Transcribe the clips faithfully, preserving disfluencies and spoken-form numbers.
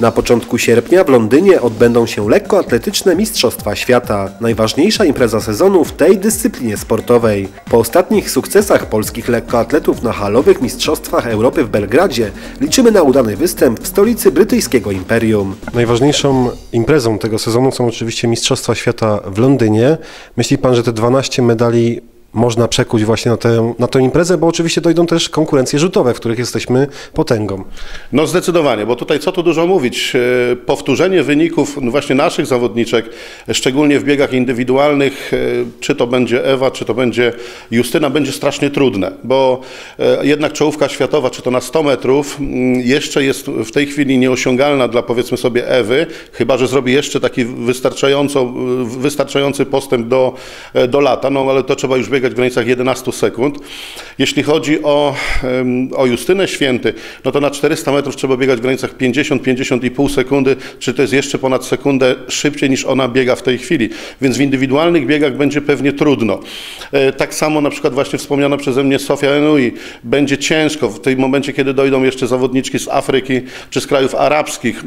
Na początku sierpnia w Londynie odbędą się lekkoatletyczne Mistrzostwa Świata, najważniejsza impreza sezonu w tej dyscyplinie sportowej. Po ostatnich sukcesach polskich lekkoatletów na halowych Mistrzostwach Europy w Belgradzie liczymy na udany występ w stolicy brytyjskiego imperium. Najważniejszą imprezą tego sezonu są oczywiście Mistrzostwa Świata w Londynie. Myśli pan, że te dwanaście medali można przekuć właśnie na tę, na tę imprezę, bo oczywiście dojdą też konkurencje rzutowe, w których jesteśmy potęgą. No zdecydowanie, bo tutaj co tu dużo mówić, powtórzenie wyników właśnie naszych zawodniczek, szczególnie w biegach indywidualnych, czy to będzie Ewa, czy to będzie Justyna, będzie strasznie trudne, bo jednak czołówka światowa, czy to na sto metrów, jeszcze jest w tej chwili nieosiągalna dla, powiedzmy sobie, Ewy, chyba że zrobi jeszcze taki wystarczająco, wystarczający postęp do, do lata, no ale to trzeba już biegać w granicach jedenastu sekund. Jeśli chodzi o, o Justynę Święty, no to na czterysta metrów trzeba biegać w granicach pięćdziesiąt, pięćdziesiąt i pół sekundy, czy to jest jeszcze ponad sekundę szybciej niż ona biega w tej chwili. Więc w indywidualnych biegach będzie pewnie trudno. Tak samo na przykład właśnie wspomniana przeze mnie Sofia Enui. Będzie ciężko w tym momencie, kiedy dojdą jeszcze zawodniczki z Afryki czy z krajów arabskich.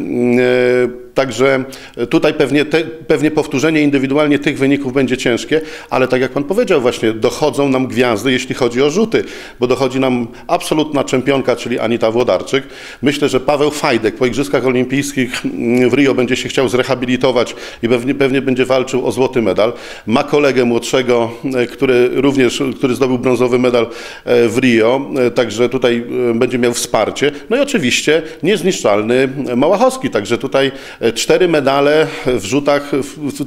Także tutaj pewnie, te, pewnie powtórzenie indywidualnie tych wyników będzie ciężkie, ale tak jak pan powiedział właśnie, dochodzą nam gwiazdy, jeśli chodzi o rzuty, bo dochodzi nam absolutna czempionka, czyli Anita Włodarczyk. Myślę, że Paweł Fajdek po Igrzyskach Olimpijskich w Rio będzie się chciał zrehabilitować i pewnie, pewnie będzie walczył o złoty medal. Ma kolegę młodszego, który również, który zdobył brązowy medal w Rio, także tutaj będzie miał wsparcie. No i oczywiście niezniszczalny Małachowski, także tutaj cztery medale w rzutach,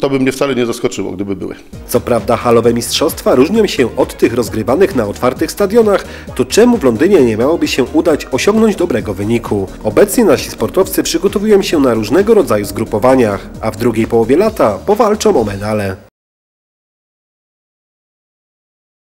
to by mnie wcale nie zaskoczyło, gdyby były. Co prawda halowe mistrzostwa różnią się od tych rozgrywanych na otwartych stadionach, to czemu w Londynie nie miałoby się udać osiągnąć dobrego wyniku? Obecnie nasi sportowcy przygotowują się na różnego rodzaju zgrupowaniach, a w drugiej połowie lata powalczą o medale.